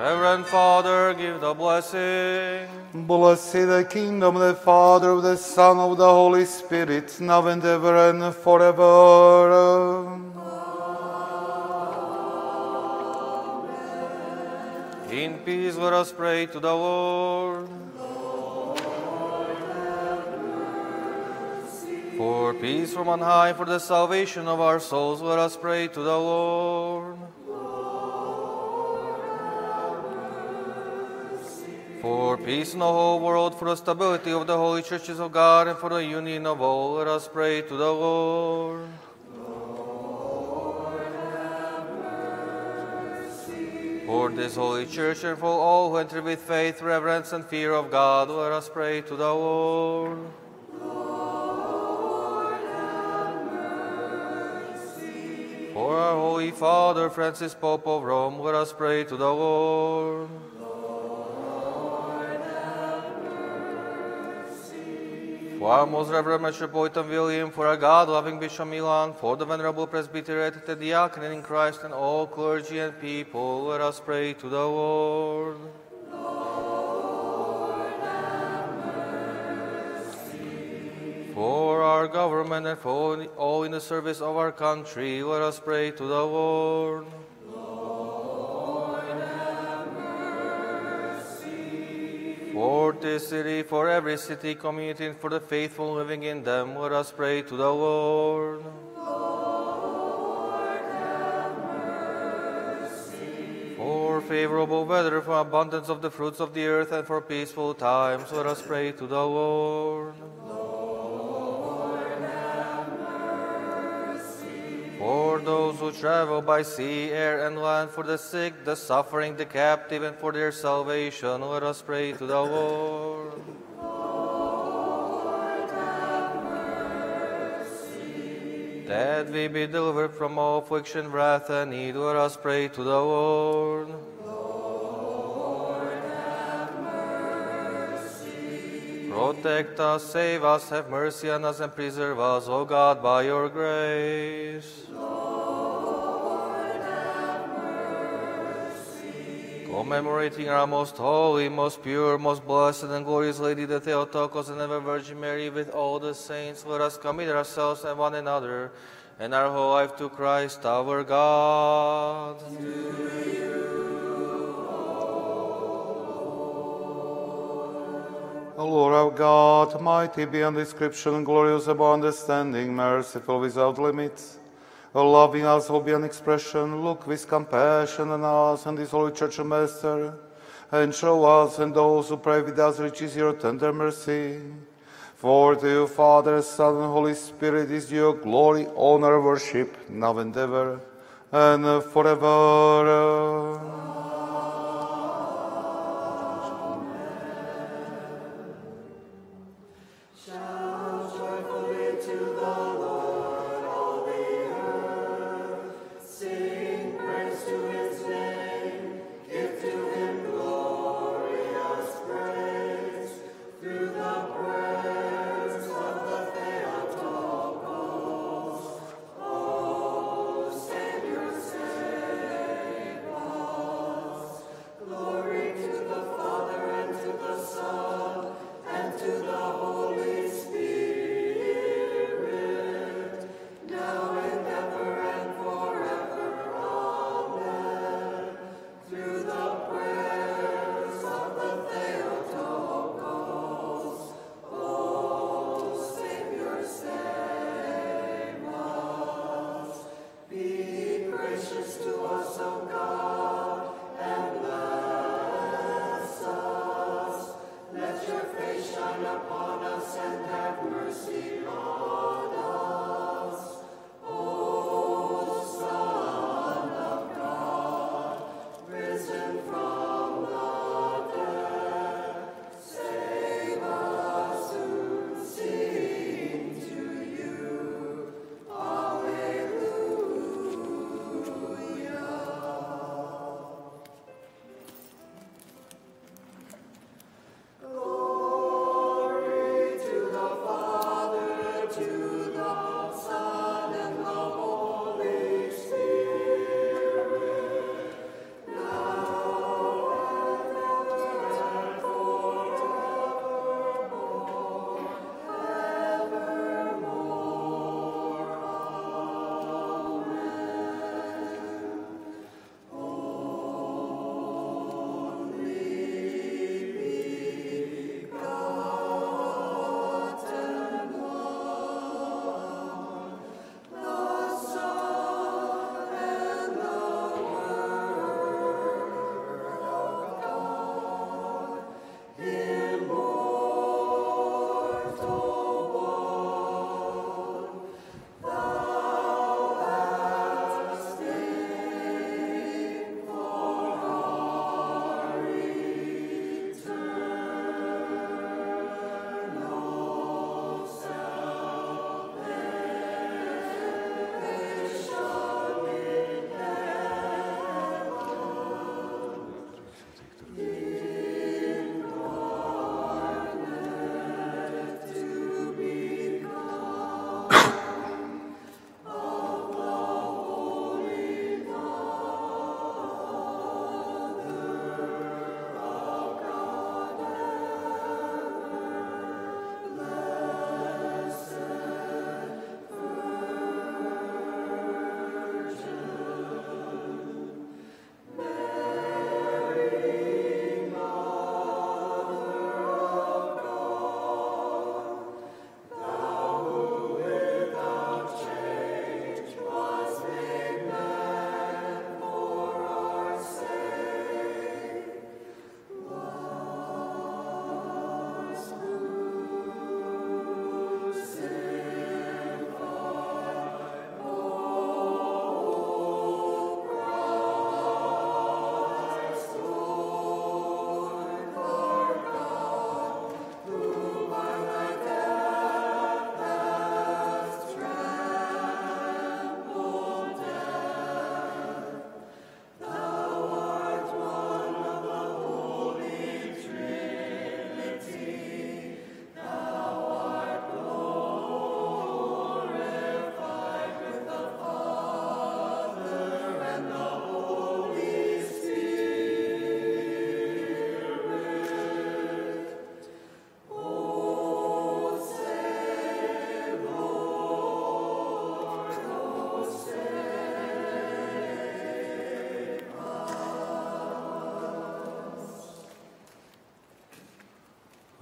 Reverend Father, give the blessing. Blessed is the kingdom, the Father, the Son, of the Holy Spirit, now and forever. Amen. In peace, let us pray to the Lord. Lord, have mercy. For peace from on high, for the salvation of our souls, let us pray to the Lord. For peace in the whole world, for the stability of the holy churches of God, and for the union of all, let us pray to the Lord. Lord, have mercy. For this holy church and for all who enter with faith, reverence, and fear of God, let us pray to the Lord. Lord, have mercy. For our Holy Father, Francis, Pope of Rome, let us pray to the Lord. For our most reverend Metropolitan William, for our God-loving Bishop Milan, for the venerable Presbyterate, the diaconate in Christ, and all clergy and people, let us pray to the Lord. Lord, have mercy. For our government and for all in the service of our country, let us pray to the Lord. For this city, for every city, community, and for the faithful living in them, let us pray to the Lord. Lord, have mercy. For favorable weather, for abundance of the fruits of the earth, and for peaceful times, let us pray to the Lord. Lord, have mercy. For those who travel by sea, air, and land, for the sick, the suffering, the captive, and for their salvation, let us pray to the Lord. Lord, have mercy. That we be delivered from all affliction, wrath, and need, let us pray to the Lord. Lord, have mercy. Protect us, save us, have mercy on us, and preserve us, O God, by your grace. Commemorating our most holy, most pure, most blessed and glorious Lady, the Theotokos and ever Virgin Mary, with all the saints, let us commit ourselves and one another and our whole life to Christ our God. To you, O Lord. O Lord our God, mighty beyond description, glorious above understanding, merciful without limits, O loving us, who beyond expression, look with compassion on us and this holy Church Master, and show us and those who pray with us riches your tender mercy. For to you, Father, Son, and Holy Spirit, is your glory, honor, worship, now and ever, and forever.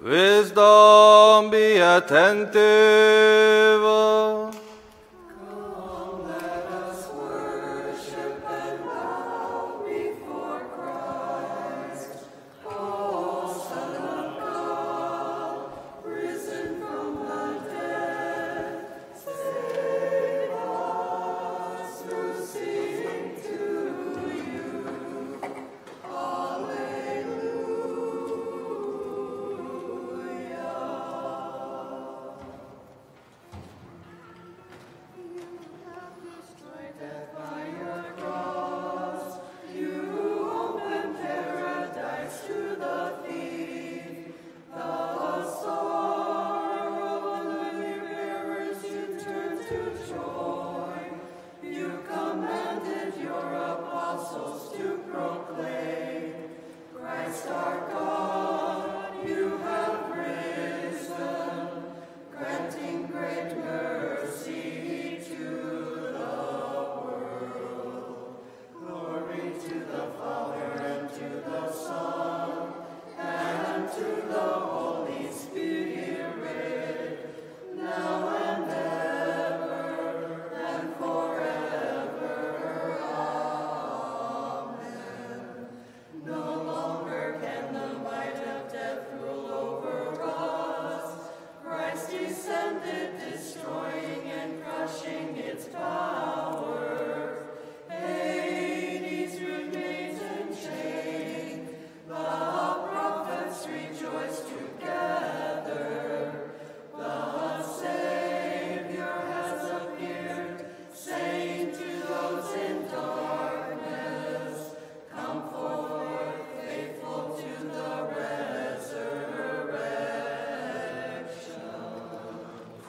Wisdom, be attentive. Come, let us worship and bow before Christ, O Son of God, risen from the dead. Save us to sing to you.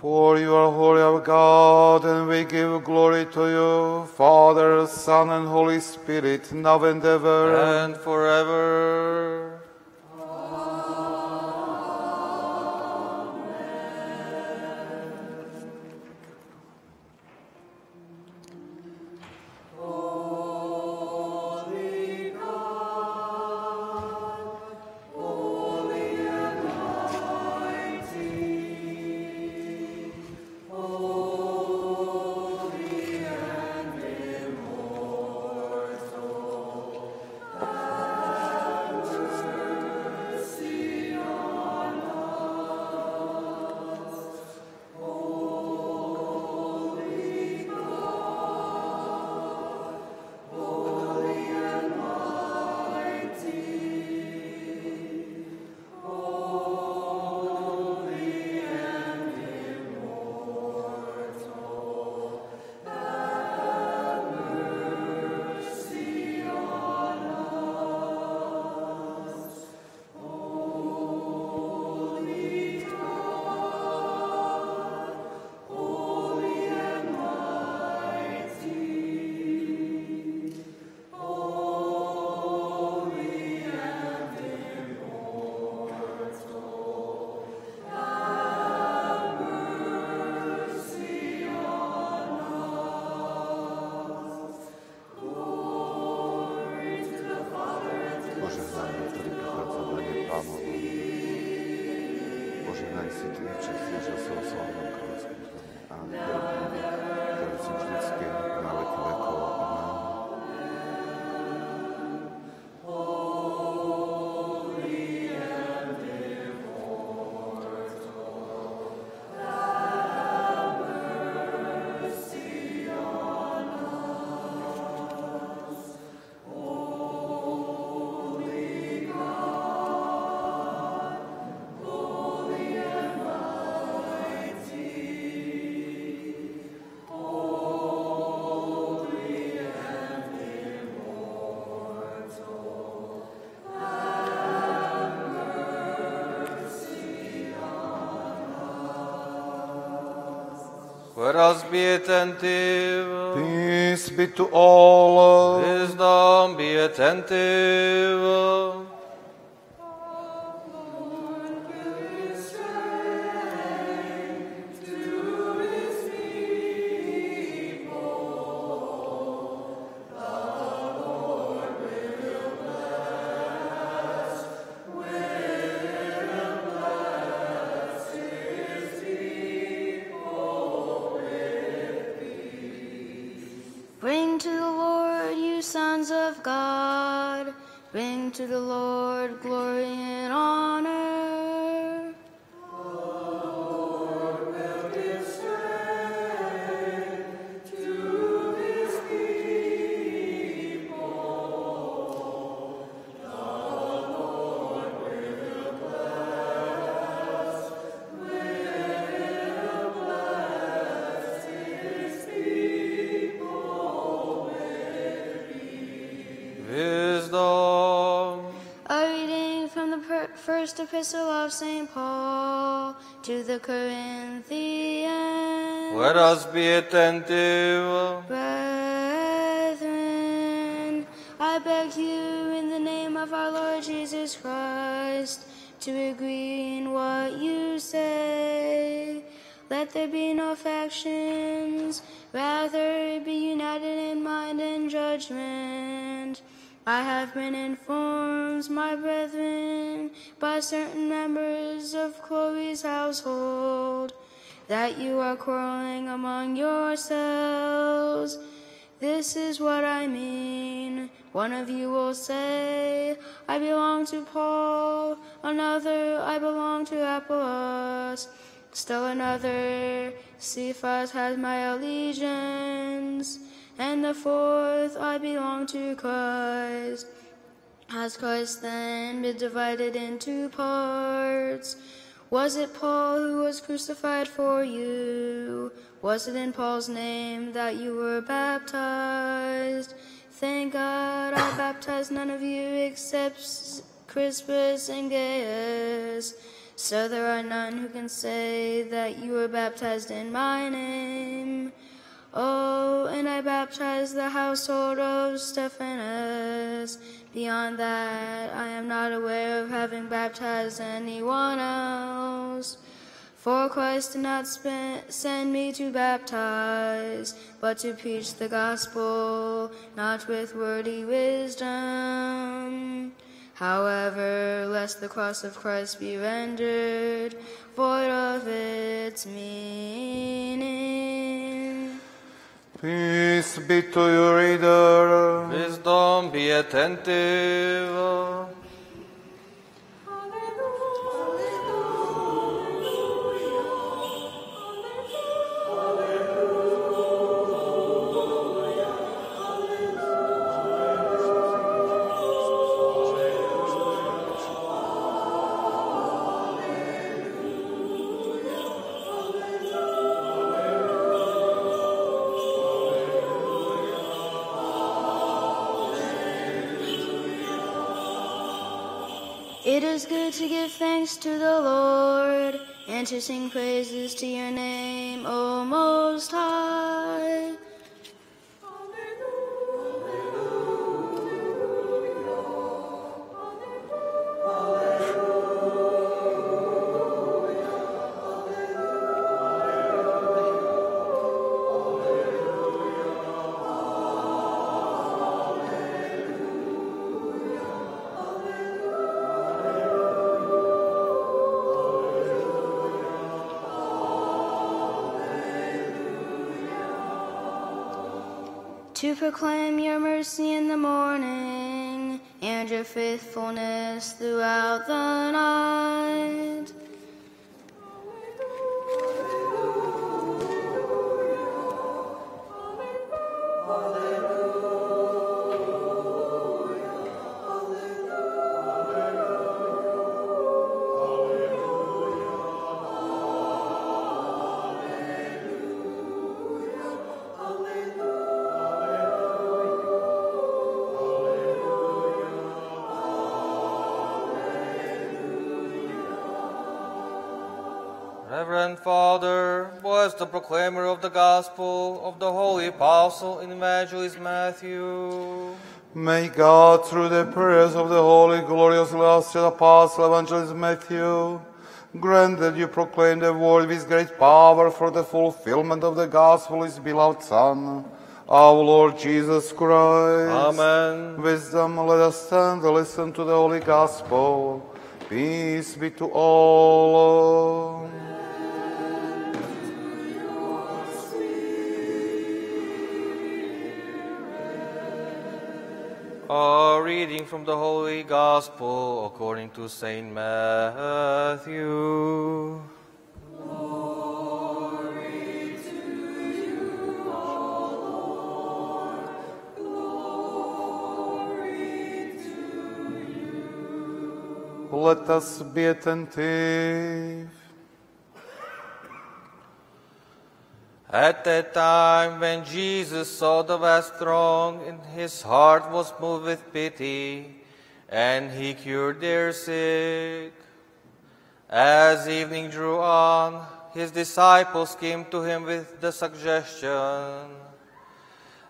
For you are holy, our God, and we give glory to you, Father, Son, and Holy Spirit, now and ever, and forever. Let us be attentive. Peace be to all. Wisdom, be attentive. Sing to the Lord, glory and honor. Lord, will display to his people. The Lord will bless his people with wisdom. First Epistle of St. Paul to the Corinthians. Let us be attentive. Brethren, I beg you in the name of our Lord Jesus Christ to agree in what you say. Let there be no factions, rather be united in mind and judgment. I have been informed, my brethren, by certain members of Chloe's household, that you are quarreling among yourselves. This is what I mean. One of you will say, I belong to Paul, another, I belong to Apollos, still another, Cephas has my allegiance. And the fourth, I belong to Christ. Has Christ then been divided into parts? Was it Paul who was crucified for you? Was it in Paul's name that you were baptized? Thank God I baptized none of you except Crispus and Gaius. So there are none who can say that you were baptized in my name. Oh, and I baptized the household of Stephanus. Beyond that, I am not aware of having baptized anyone else. For Christ did not send me to baptize, but to preach the gospel, not with wordy wisdom. However, lest the cross of Christ be rendered void of its meaning. Peace be to you, reader. Wisdom, be attentive. Alleluia, alleluia, It is good to give thanks to the Lord and to sing praises to your name, O Most High. To proclaim your mercy in the morning and your faithfulness throughout the night. Reverend Father, bless the proclaimer of the Gospel of the Holy Apostle and Evangelist Matthew. May God, through the prayers of the holy, glorious, illustrious Apostle, Evangelist Matthew, grant that you proclaim the word with great power for the fulfillment of the Gospel, his beloved Son, our Lord Jesus Christ. Amen. Wisdom, let us stand to listen to the Holy Gospel. Peace be to all. A reading from the Holy Gospel according to St. Matthew. Glory to you, O Lord. Glory to you. Let us be attentive. At that time, when Jesus saw the vast throng, and his heart was moved with pity, and he cured their sick. As evening drew on, his disciples came to him with the suggestion,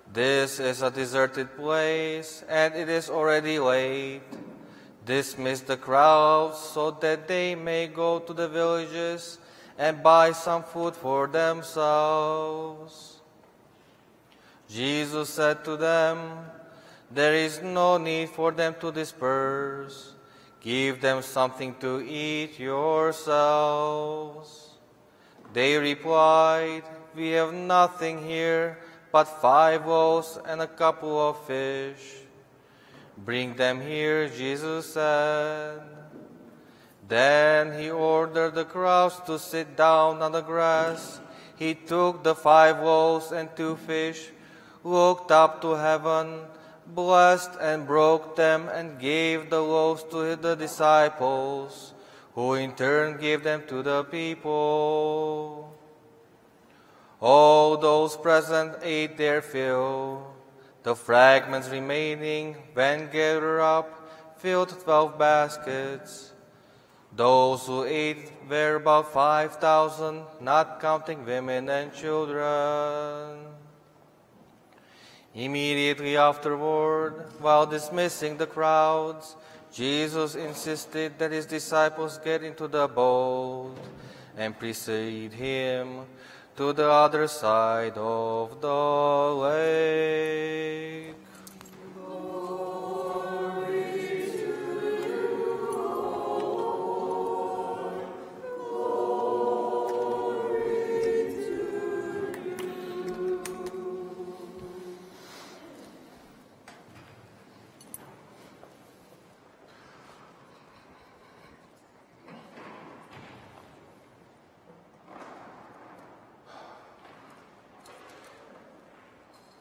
"This is a deserted place, and it is already late. Dismiss the crowds so that they may go to the villages and buy some food for themselves." Jesus said to them, "There is no need for them to disperse. Give them something to eat yourselves." They replied, "We have nothing here but 5 loaves and a couple of fish." "Bring them here," Jesus said. Then he ordered the crowds to sit down on the grass. He took the 5 loaves and 2 fish, looked up to heaven, blessed and broke them, and gave the loaves to the disciples, who in turn gave them to the people. All those present ate their fill. The fragments remaining, when gathered up, filled 12 baskets. Those who ate were about 5,000, not counting women and children. Immediately afterward, while dismissing the crowds, Jesus insisted that his disciples get into the boat and precede him to the other side of the lake.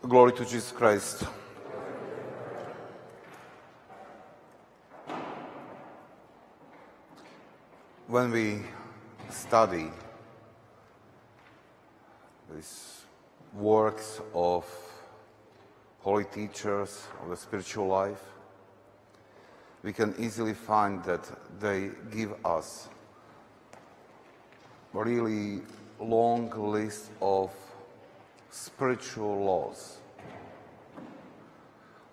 Glory to Jesus Christ. When we study these works of holy teachers of the spiritual life, we can easily find that they give us a really long list of spiritual laws.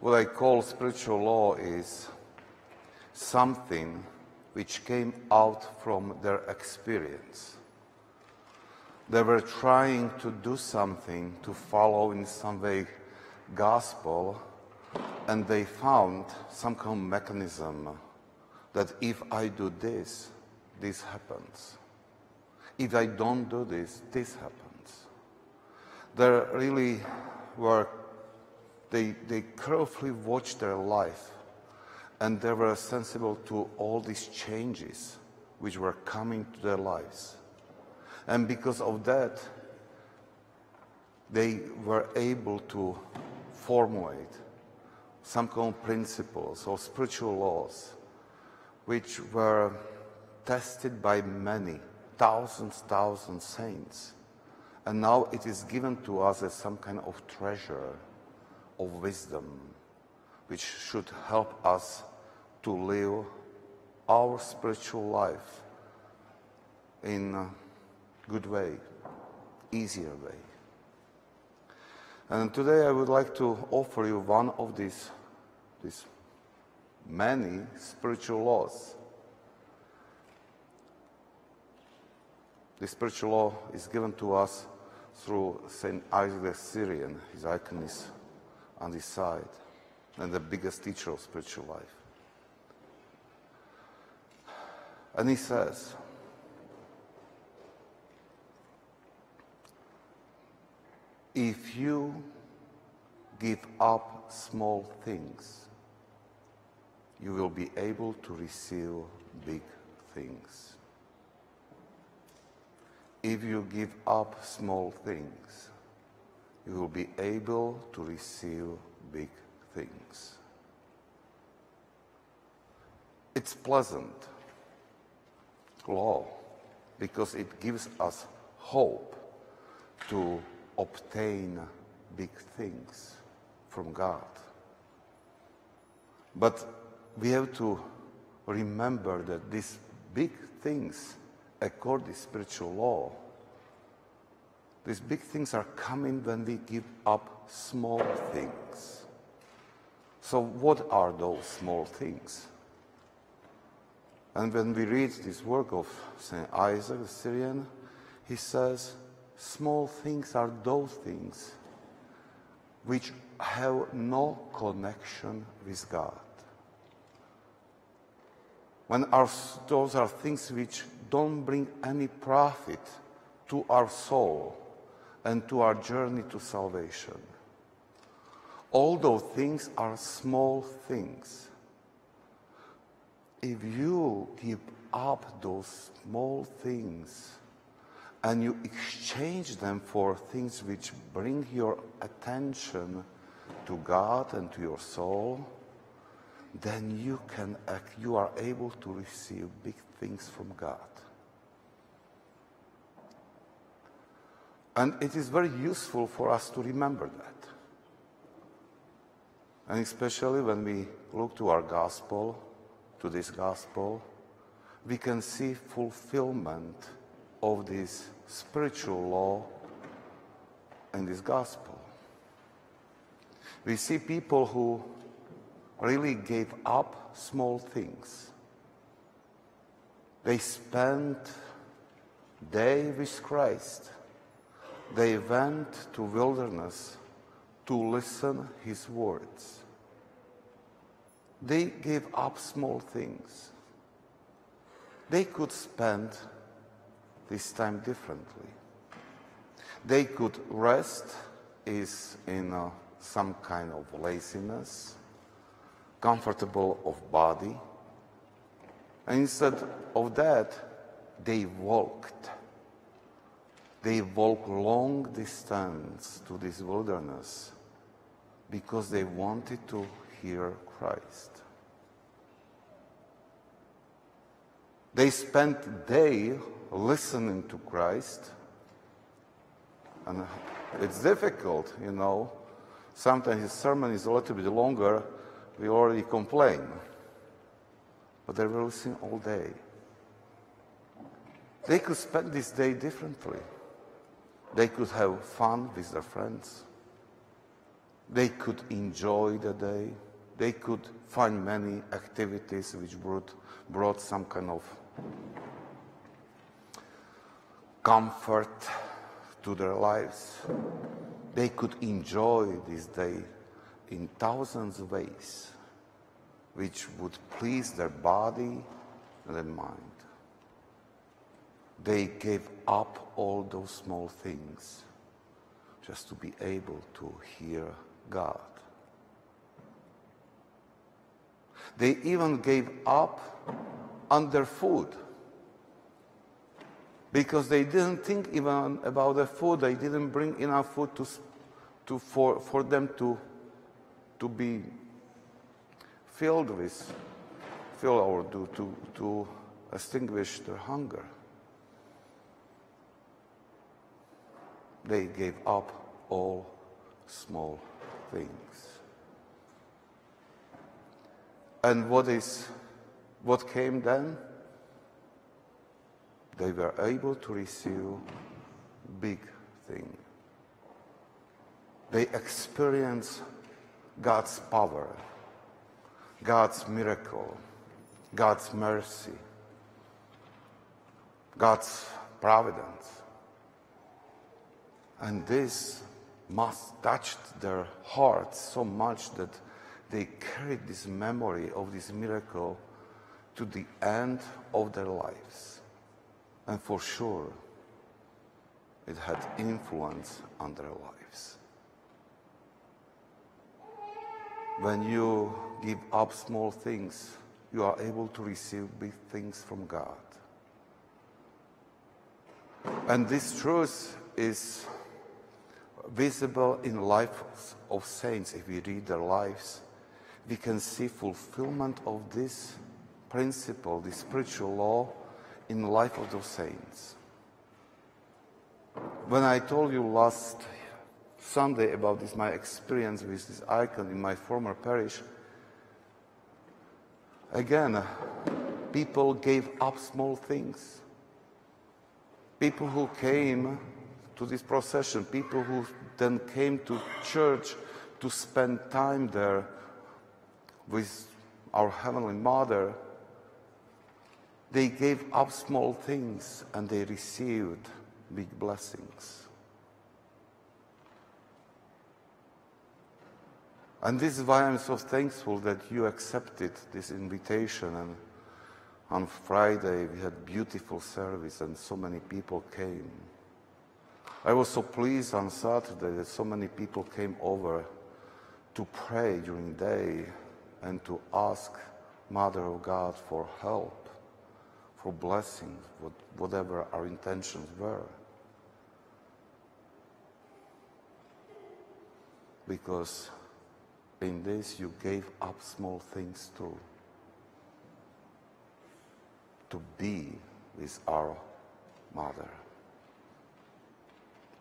What I call spiritual law is something which came out from their experience. They were trying to do something, to follow in some way gospel, and they found some kind of mechanism that if I do this, this happens. If I don't do this, this happens. They really were, they carefully watched their life, and they were sensible to all these changes which were coming to their lives. And because of that, they were able to formulate some kind of principles or spiritual laws which were tested by many, thousands saints. And now it is given to us as some kind of treasure of wisdom, which should help us to live our spiritual life in a good way, easier way. And today I would like to offer you one of these many spiritual laws. The spiritual law is given to us through St. Isaac the Syrian. His icon is on his side, and the biggest teacher of spiritual life. And he says, if you give up small things, you will be able to receive big things. If you give up small things, you will be able to receive big things. It's pleasant law because it gives us hope to obtain big things from God. But we have to remember that these big things, according to spiritual law, these big things are coming when we give up small things. So what are those small things? And when we read this work of St. Isaac the Syrian, he says, small things are those things which have no connection with God. When those are things which don't bring any profit to our soul and to our journey to salvation. All those things are small things. If you give up those small things and you exchange them for things which bring your attention to God and to your soul, then you are able to receive big things from God. And it is very useful for us to remember that. And especially when we look to our gospel, to this gospel, we can see fulfillment of this spiritual law in this gospel. We see people who really gave up small things. They spent day with Christ. They went to wilderness to listen his words. They gave up small things. They could spend this time differently. They could rest in some kind of laziness, comfortable of body. And instead of that, they walked. They walked long distance to this wilderness because they wanted to hear Christ. They spent day listening to Christ, and it's difficult, you know. Sometimes his sermon is a little bit longer, we already complain. But they were listening all day. They could spend this day differently. They could have fun with their friends. They could enjoy the day. They could find many activities which brought some kind of comfort to their lives. They could enjoy this day in thousands of ways which would please their body and their mind. They gave up all those small things just to be able to hear God. They even gave up on their food because they didn't think even about the food. They didn't bring enough food for them to be filled with, to extinguish their hunger. They gave up all small things. And what came then? They were able to receive big things. They experienced God's power, God's miracle, God's mercy, God's providence. And this must touch their hearts so much that they carried this memory of this miracle to the end of their lives. And for sure, it had influence on their lives. When you give up small things, you are able to receive big things from God. And this truth is visible in the lives of saints. If we read their lives, we can see fulfillment of this principle, this spiritual law, in the life of those saints. When I told you last Sunday about this, my experience with this icon in my former parish, again, people gave up small things. People who came to this procession, people who then came to church to spend time there with our Heavenly Mother, they gave up small things and they received big blessings. And this is why I'm so thankful that you accepted this invitation. And on Friday we had beautiful service and so many people came. I was so pleased on Saturday that so many people came over to pray during the day and to ask Mother of God for help, for blessings, whatever our intentions were. Because in this you gave up small things too, to be with our Mother.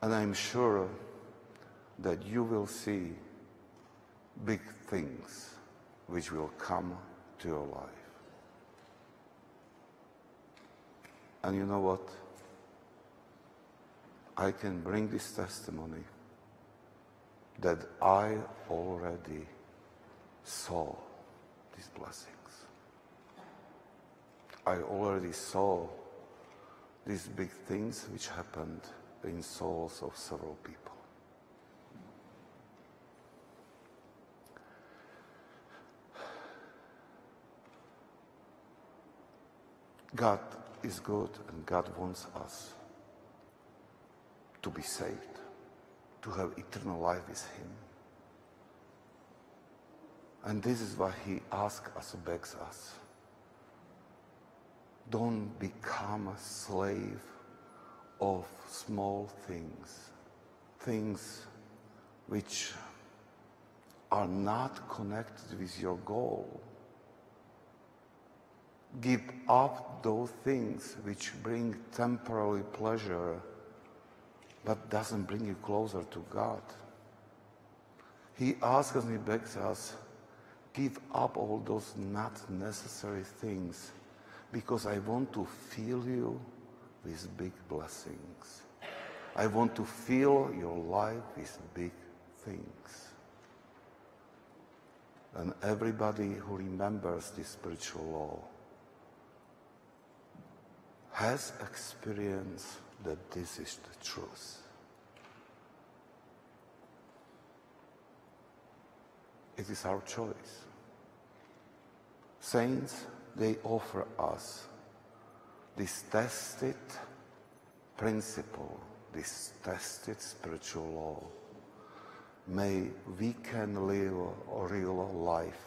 And I'm sure that you will see big things which will come to your life. And you know what? I can bring this testimony that I already saw these blessings. I already saw these big things which happened in souls of several people. God is good and God wants us to be saved, to have eternal life with Him. And this is why He asks us, begs us, don't become a slave of small things, things which are not connected with your goal. Give up those things which bring temporary pleasure but doesn't bring you closer to God. He asks us and He begs us, give up all those not necessary things because I want to fill you with big blessings. I want to fill your life with big things. And everybody who remembers this spiritual law has experienced that this is the truth. It is our choice. Saints, they offer us this tested principle, this tested spiritual law. May we can live a real life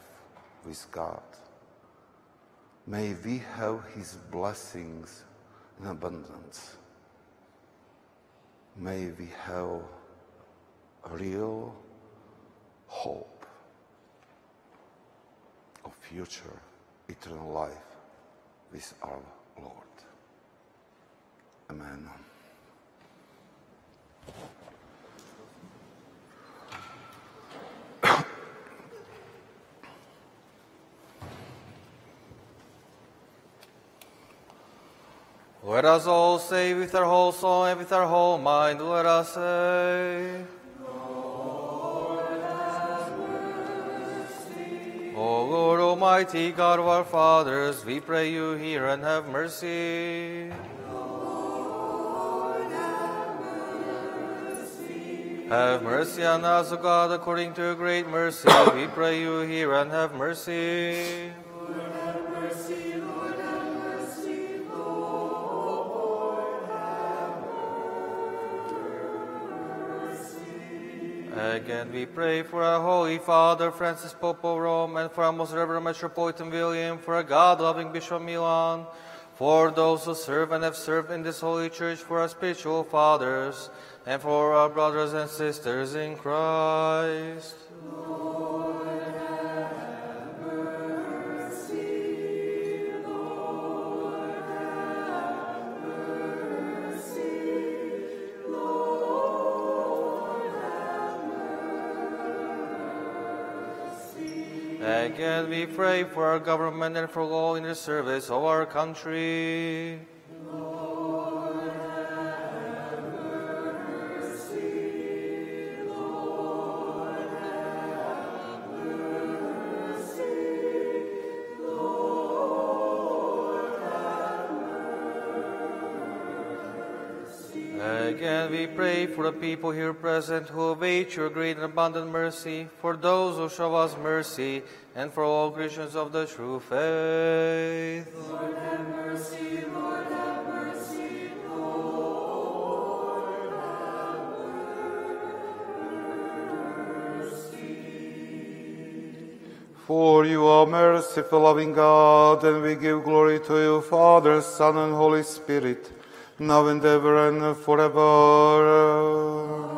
with God. May we have His blessings in abundance. May we have a real hope of future eternal life with our Lord. Amen. Let us all say with our whole soul and with our whole mind, let us say, Lord, have mercy. O Lord Almighty, God of our fathers, we pray you hear and have mercy. Lord, have mercy. Have mercy on us, O God, according to your great mercy, we pray you hear and have mercy. Second, we pray for our Holy Father, Francis, Pope of Rome, and for our Most Reverend Metropolitan William, for our God-loving Bishop Milan, for those who serve and have served in this Holy Church, for our spiritual fathers, and for our brothers and sisters in Christ. Lord, have mercy. Lord, have mercy. Lord, have mercy. Again, we pray for our government and for all in the service of our country. Again, we pray for the people here present who await your great and abundant mercy, for those who show us mercy, and for all Christians of the true faith. Lord, have mercy. Lord, have mercy. Lord, have mercy. For you are merciful, loving God, and we give glory to you, Father, Son, and Holy Spirit, now and ever and forever. Amen.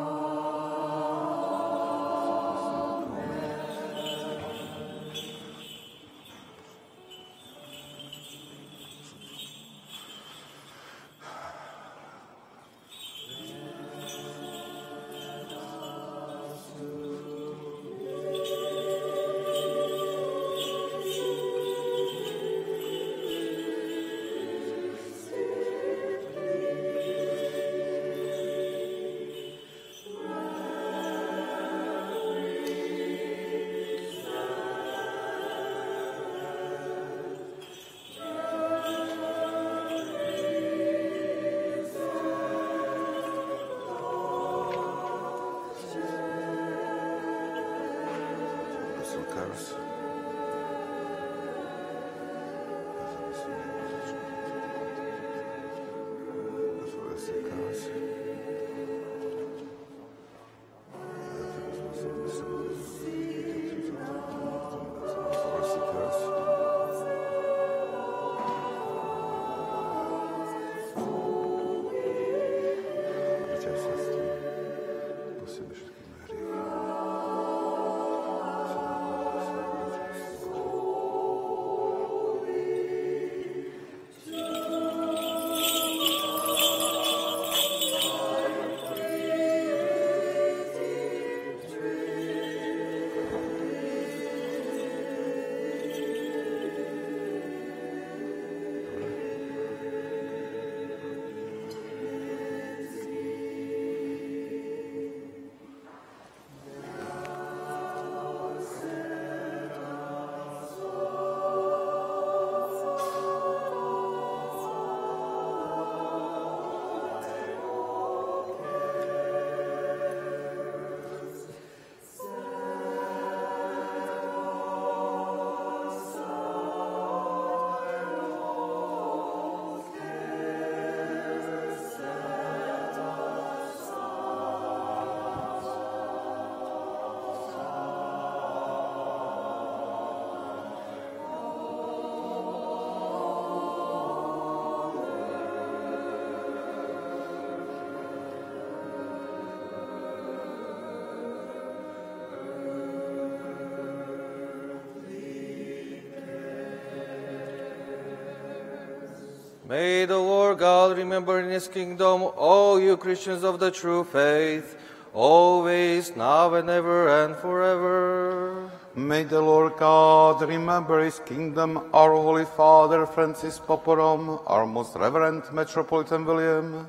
May the Lord God remember in his kingdom all you Christians of the true faith, always, now and ever and forever. May the Lord God remember his kingdom, our Holy Father Francis Pope of Rome, our Most Reverend Metropolitan William,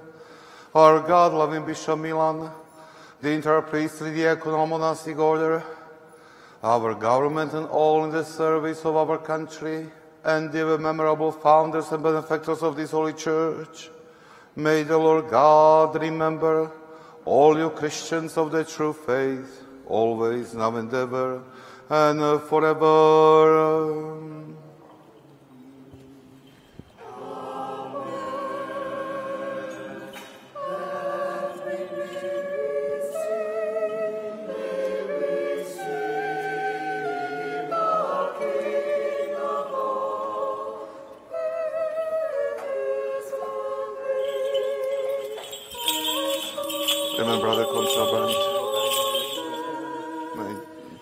our God-loving Bishop Milan, the interpriestly diaconal monastic order, our government and all in the service of our country, and the memorable founders and benefactors of this Holy Church. May the Lord God remember all you Christians of the true faith, always, now and ever, and forever. Amen. And my brother contraband.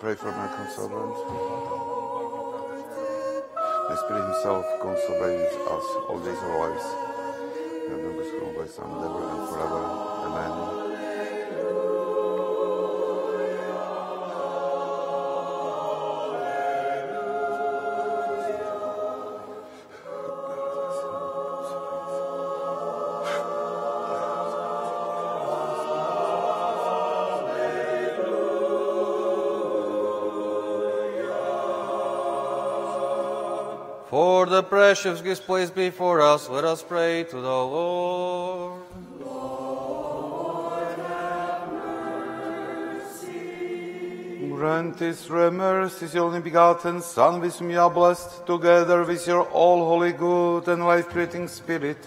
Pray for my contraband. The Spirit Himself consolates us all days of our lives. We have been restored by Son, ever and forever. Amen. For the precious gifts placed before us, let us pray to the Lord. Lord, have mercy. Grant His mercies, Your only begotten Son, with whom you are blessed, together with Your all-holy, good, and life-creating Spirit,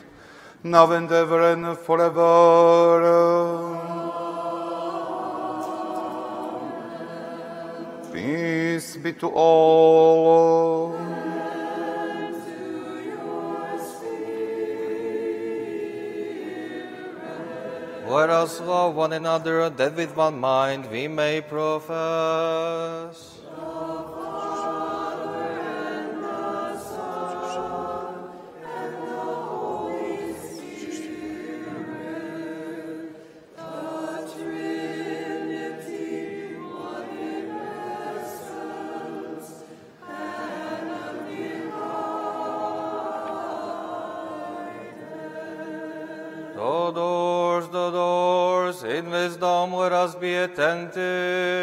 now and ever and forever. Amen. Peace be to all. Let us love one another, that with one mind we may profess. The Father and the Son and the Holy Spirit, the Trinity, one in essence, and undivided. The doors, in wisdom let us be attentive.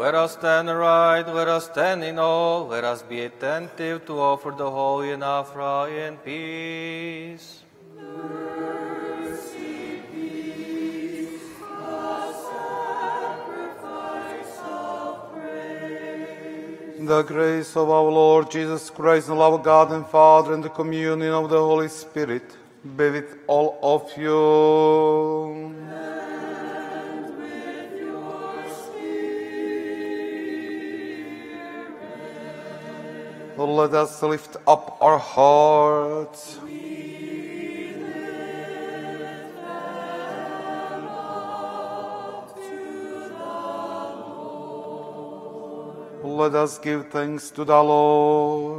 Let us stand aright, let us stand in awe, let us be attentive to offer the holy and offering in peace. Mercy, peace, the sacrifice of praise. The grace of our Lord Jesus Christ, the love of God and Father, and the communion of the Holy Spirit be with all of you. Amen. Let us lift up our hearts. We lift them up to the Lord. Let us give thanks to the Lord.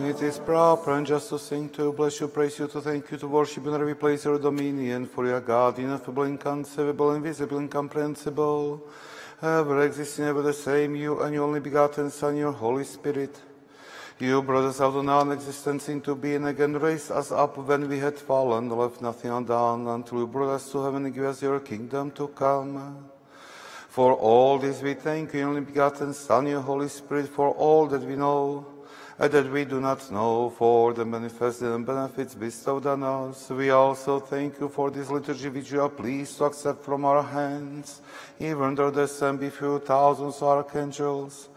It is proper and just to sing, to bless you, praise you, to thank you, to worship in every place your dominion, for you are God, ineffable, inconceivable, invisible, incomprehensible, ever existing, ever the same, you and your only begotten Son, your Holy Spirit. You brought us out of non-existence into being again, raised us up when we had fallen, left nothing undone, until you brought us to heaven and gave us your kingdom to come. For all this we thank you, your only begotten Son, your Holy Spirit, for all that we know, and that we do not know, for the manifested and benefits bestowed on us. We also thank you for this liturgy which you are pleased to accept from our hands, even though there stand before you thousands of archangels,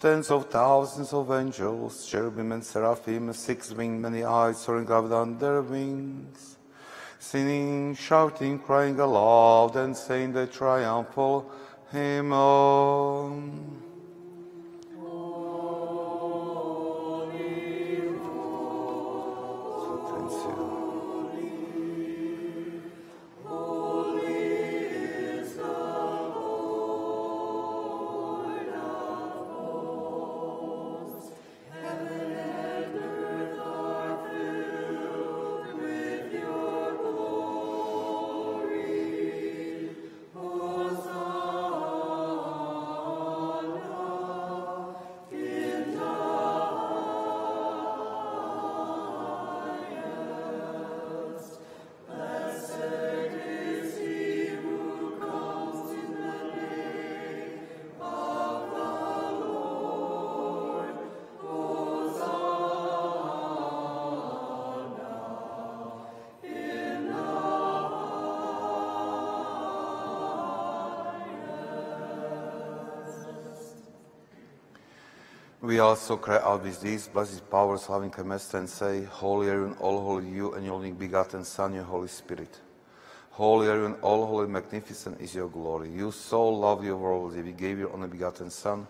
tens of thousands of angels, cherubim and seraphim, six-winged, many eyes, soaring up on their wings, singing, shouting, crying aloud, and saying the triumphal hymn. We also cry out with these blessed powers, loving Master, and say, Holy are you and all holy, you and your only begotten Son, your Holy Spirit. Holy are you and all holy, magnificent is your glory. You so loved your world that you gave your only begotten Son,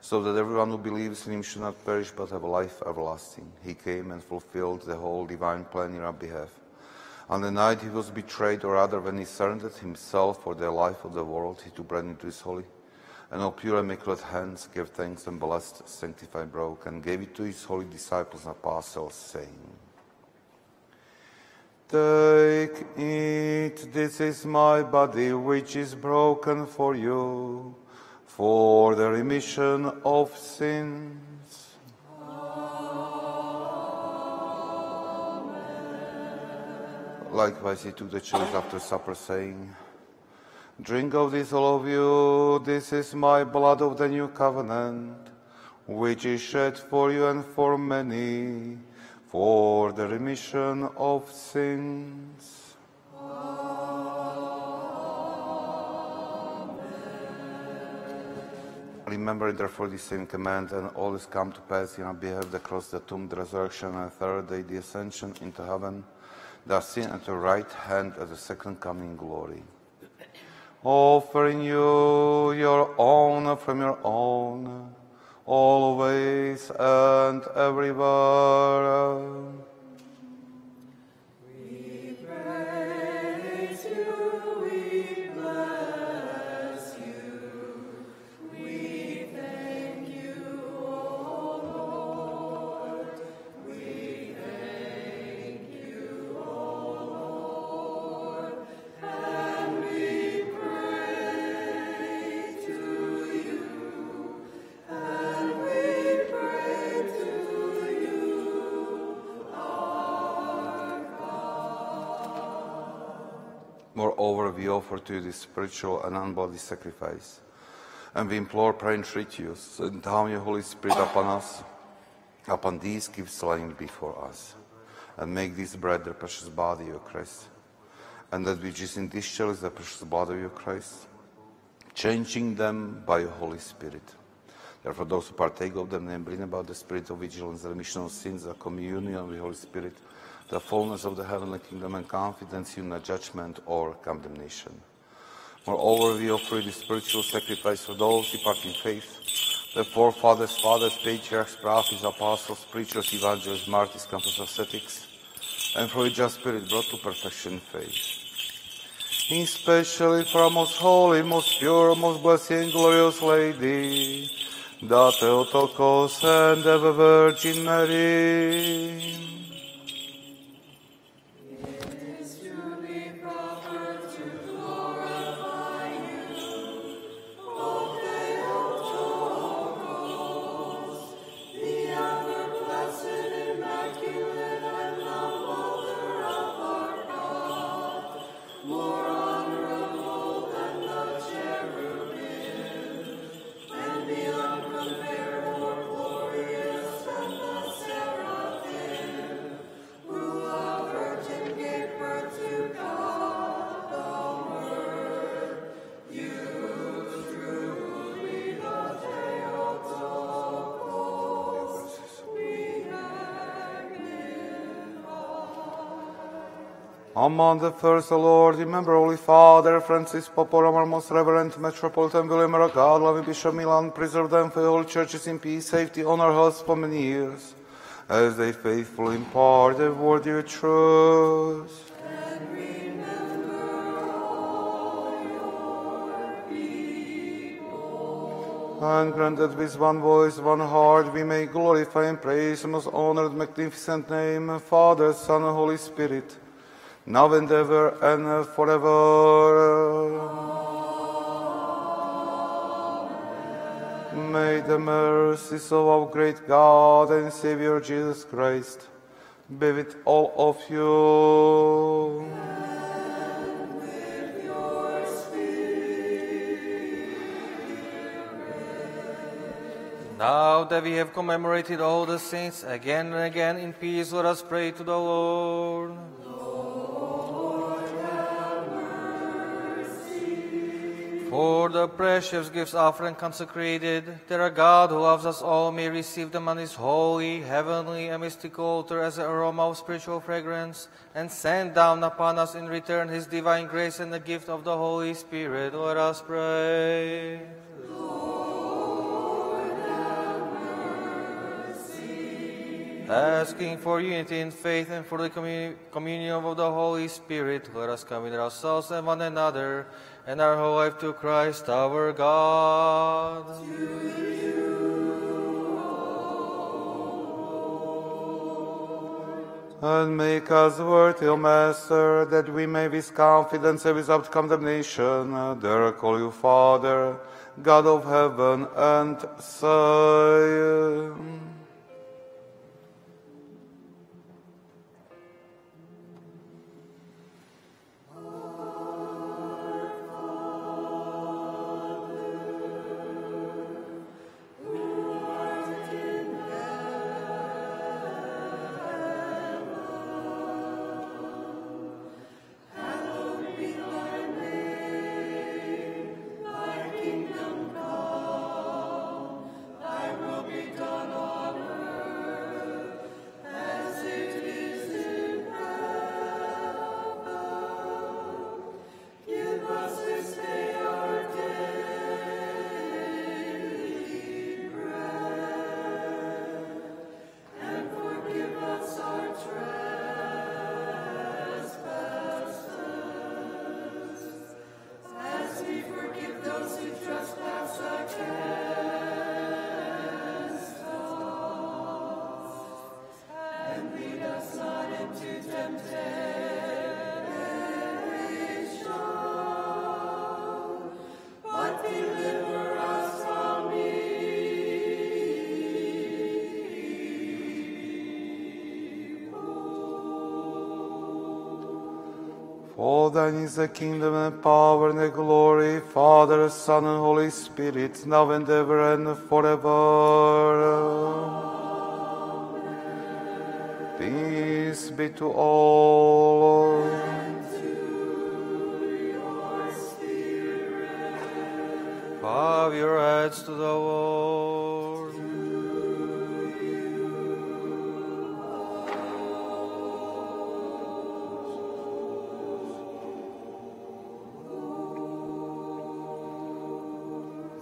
so that everyone who believes in him should not perish but have life everlasting. He came and fulfilled the whole divine plan in our behalf. On the night he was betrayed, or rather when he surrendered himself for the life of the world, he took bread into his holy and all pure and immaculate hands, gave thanks and blessed, sanctified, broke, and gave it to his holy disciples and apostles, saying, Take it, this is my body, which is broken for you, for the remission of sins. Amen. Likewise, he took the chalice after supper, saying, Drink of this, all of you. This is my blood of the new covenant, which is shed for you and for many, for the remission of sins. Amen. Remember, therefore, this same command, and all is come to pass in our behalf, the cross, the tomb, the resurrection, and the third day, the ascension into heaven, the sin at the right hand at the second coming glory. Offering you your own from your own, always and everywhere. We praise you, we bless you, we thank you, O Lord, we thank you, O Lord, and Moreover, we offer to you this spiritual and unbody sacrifice, and we implore, pray, and entreat you, send down your Holy Spirit upon us, upon these gifts lying before us, and make this bread the precious body of Christ, and that which is in this chalice the precious blood of your Christ, changing them by your Holy Spirit. Therefore, those who partake of them, and bring about the spirit of vigilance, the remission of sins, the communion with the Holy Spirit, the fullness of the heavenly kingdom, and confidence in the judgment or condemnation. Moreover, we offer the spiritual sacrifice for those departing faith. The forefathers, fathers, patriarchs, prophets, apostles, preachers, evangelists, martyrs, confessors, ascetics, and for a just spirit brought to perfection faith. Especially for our most holy, most pure, most blessed and glorious Lady, the Theotokos and ever Virgin Mary. Among the first, O Lord, remember Holy Father Francis, Poporam, our most reverend Metropolitan William, our God-loving Bishop Milan, preserve them for the whole churches in peace, safety, honor, health for many years, as they faithfully impart the word of truth. And grant that with one voice, one heart, we may glorify and praise the most honored, magnificent name, Father, Son, and Holy Spirit, now and ever and forever. Amen. May the mercies of our great God and Savior Jesus Christ be with all of you. And with your spirit. Now that we have commemorated all the saints again and again in peace, let us pray to the Lord. For the precious gifts offered and consecrated, that our God who loves us all may receive them on His holy, heavenly, and mystical altar as an aroma of spiritual fragrance, and send down upon us in return His divine grace and the gift of the Holy Spirit. Let us pray. Lord, have mercy. Asking for unity in faith and for the communion of the Holy Spirit, let us commit ourselves and one another and our whole life to Christ our God. To you, O Lord. And make us worthy, O Master, that we may with confidence and without condemnation dare call you Father, God of heaven and Son. For thine is the kingdom and power and the glory, Father, Son, and Holy Spirit, now and ever and forever. Amen. Peace be to all. And to your spirit. Bow your heads to the Lord.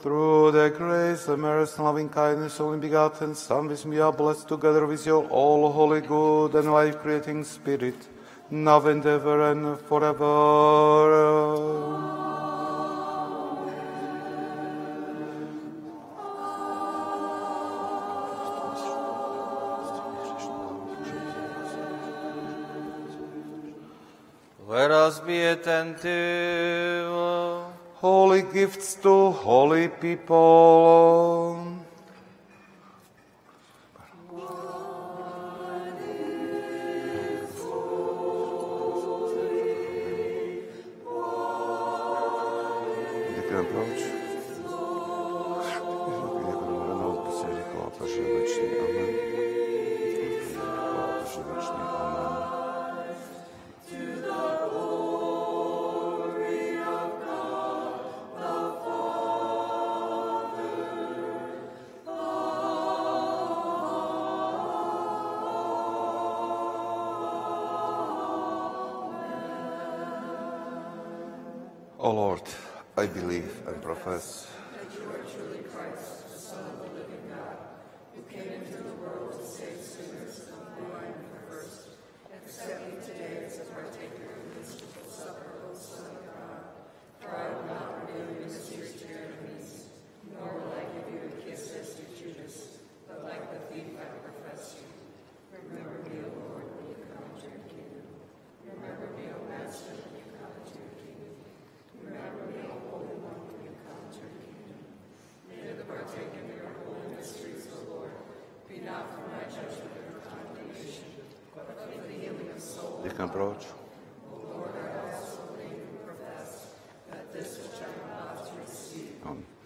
Through the grace, the merits, and loving kindness, only begotten Son, with me are blessed together with you, all holy, good, and life-creating Spirit, now and ever and forever. Let us be attentive. Holy gifts to holy people. O Lord, I believe and profess that you are truly Christ, the Son of the living God, who came into the world to save sinners, and who I am first. Accept me today as a partaker of the mystical supper, O Son of God, for I will not reveal mysteries to your enemies, nor will I give you a kiss as to Judas, but like the thief I profess you. Remember me, O Lord, when you come into your kingdom. Remember me, O Master, when you come into your kingdom. Remember me, O Holy One, when you come to your kingdom. May the partaking of your holy mysteries, O Lord, be not for my judgment or condemnation, but for the healing of soul. You can approach. O Lord, I also believe and profess that this which I am about to receive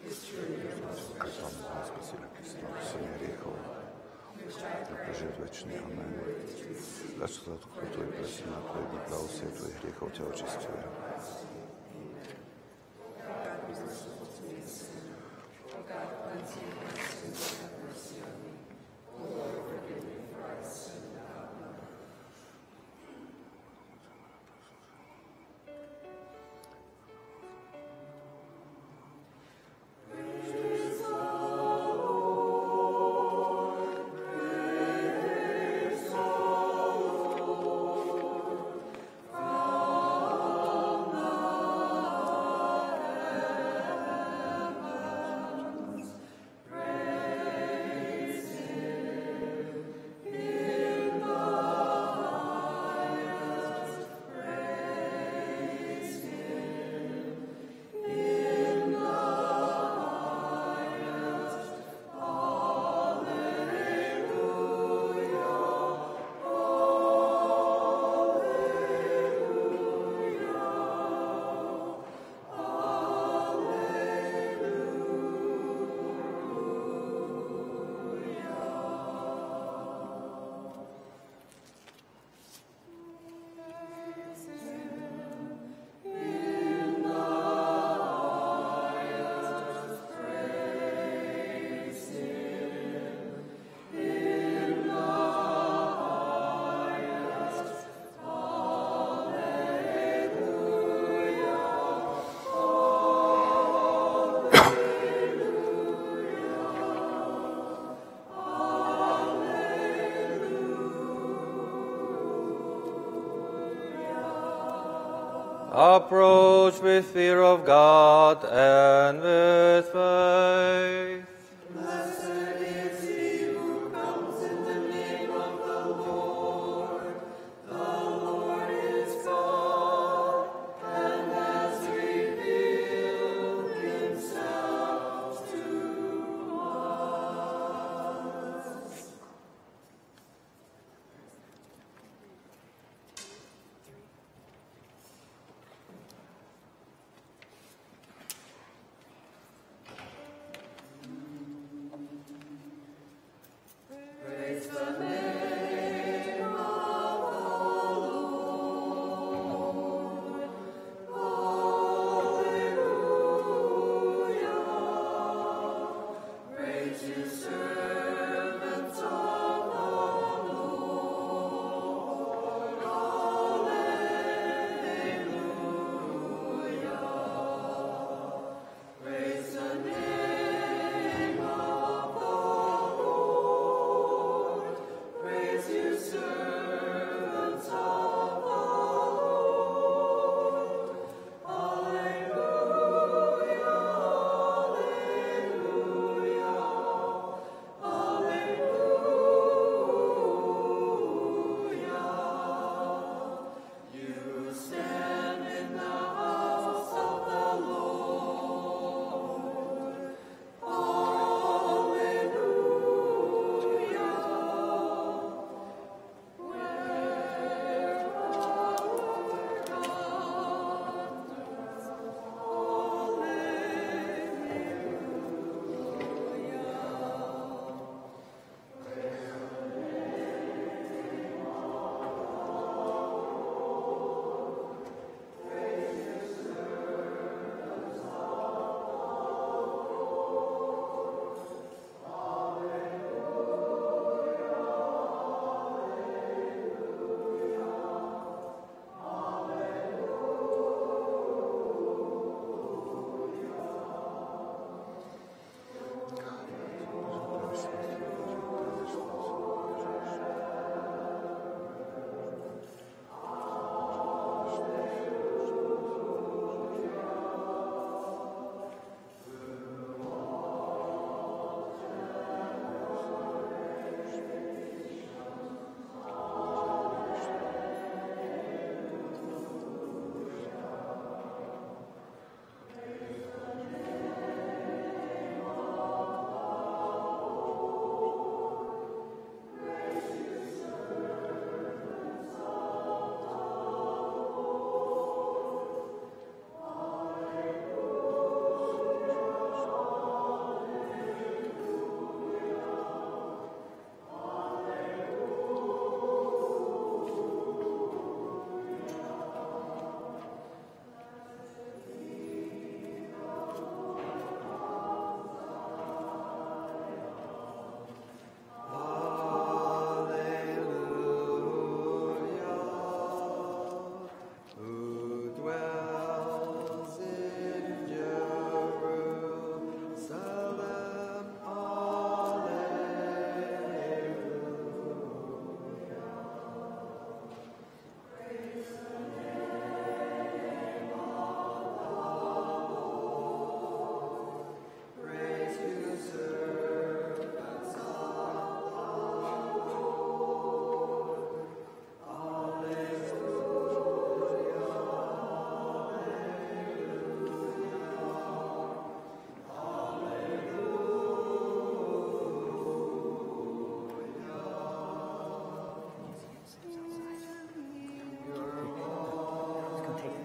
is true in your most precious blood, да преживет вечный. Амин. Да что за Твои пресна, Твои благо, все Твои греха у Тебя очистил. Approach with fear of God and with faith. Blessed is he who comes in the name of the Lord. The Lord is God and has revealed himself to us.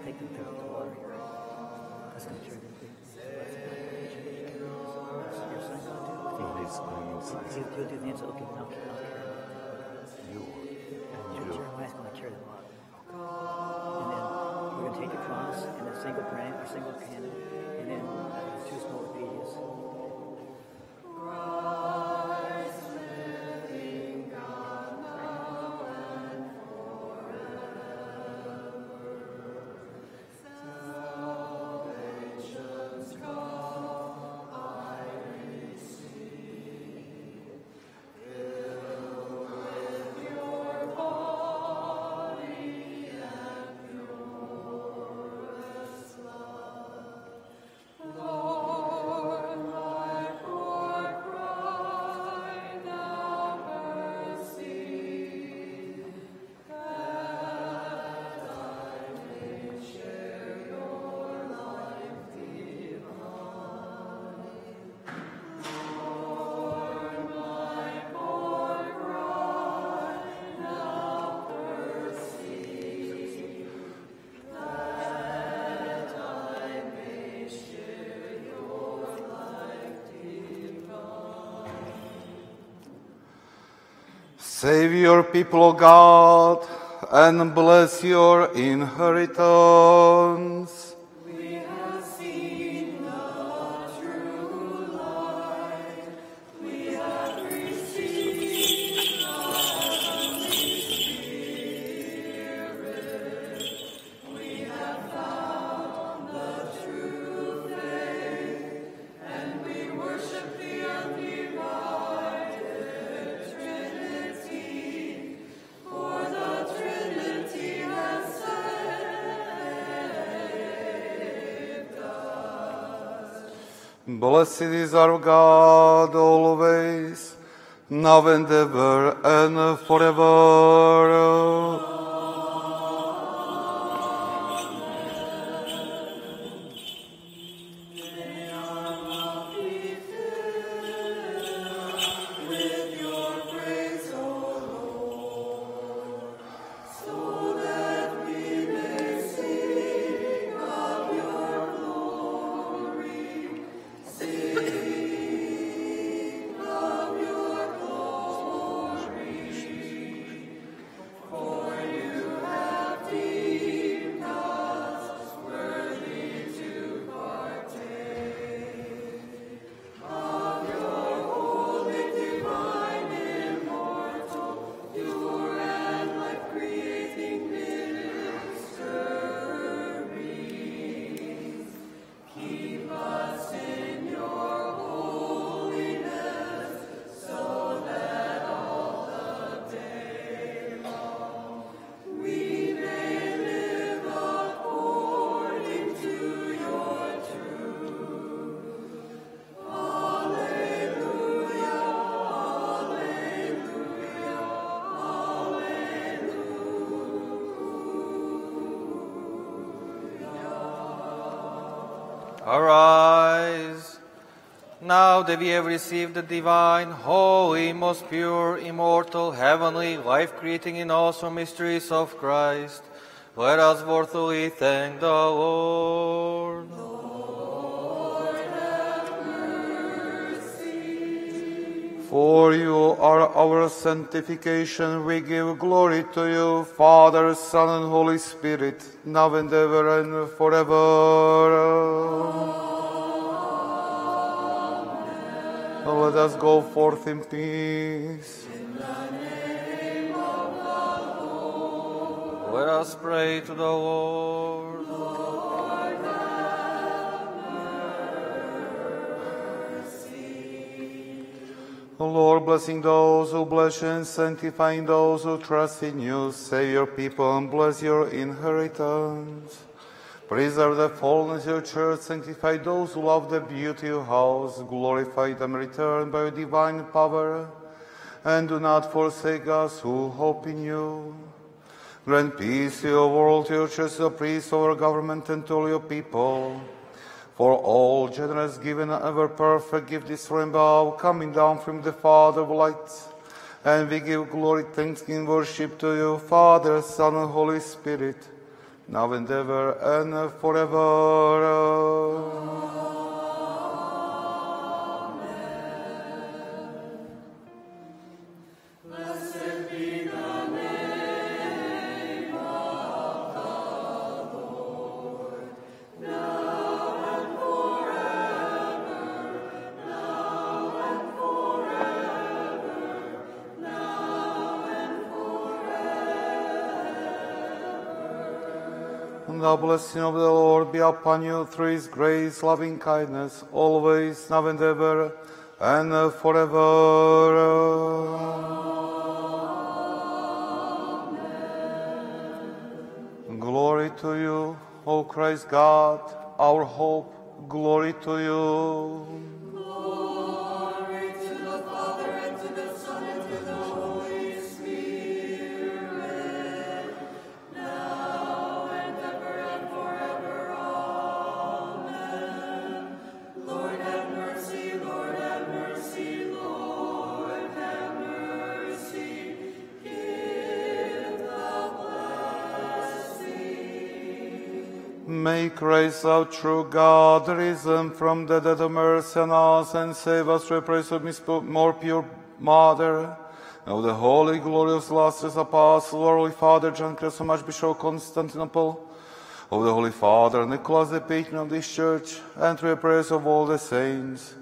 Take them through the water. And then we're going to take the cross and a single branch or single candle, and then two small pieces. Save your people, O God, and bless your inheritance. We have seen the true light. We have received the Holy Spirit. We have found the true faith, and we worship the undivided Trinity. For the Trinity has saved us. Blessed is our God always, now and ever and forever. Amen. May our love be filled with your praise, O Lord, so that we may sing of your glory, sing of your glory. For you have deemed us worthy to partake of your holy, divine, immortal, pure and life-creating minister beings. Keep us in your holiness, so that all the day long we may live according to your truth. Alleluia, alleluia, alleluia. Arise, now that we have received the divine, holy, most pure, immortal, heavenly, life-creating and awesome mysteries of Christ, let us worthily thank the Lord. For you are our sanctification, we give glory to you, Father, Son, and Holy Spirit, now and ever and forever. Let us go forth in peace. Let us pray to the Lord. Lord, blessing those who bless you and sanctifying those who trust in you, save your people and bless your inheritance. Preserve the fullness of your church, sanctify those who love the beauty of your house, glorify them in return by your divine power, and do not forsake us who hope in you. Grant peace to your world, to your church, to the priests, to our government, and to all your people. For all generous, given, ever perfect, gift destroying bow, coming down from the Father of lights, and we give glory, thanksgiving, worship to you, Father, Son, and Holy Spirit, now and ever and forever. Amen. Blessed be the name of the Lord, now and forever. The blessing of the Lord be upon you through his grace, loving kindness, always, now and ever, and forever. Amen. Glory to you, O Christ God, our hope. Glory to you. May Christ, our true God, risen from the dead, of mercy on us, and save us through the praise of his more pure Mother, of the holy, glorious, illustrious Apostle, our Holy Father John Chrysostom, Archbishop of Constantinople, of the Holy Father Nicholas, the patron of this Church, and through the praise of all the saints.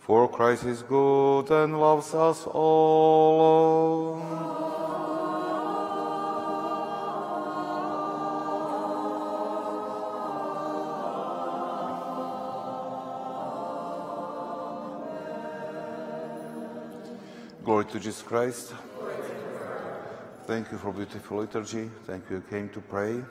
For Christ is good and loves us all. Glory to Jesus Christ. Thank you for beautiful liturgy. Thank you, you came to pray.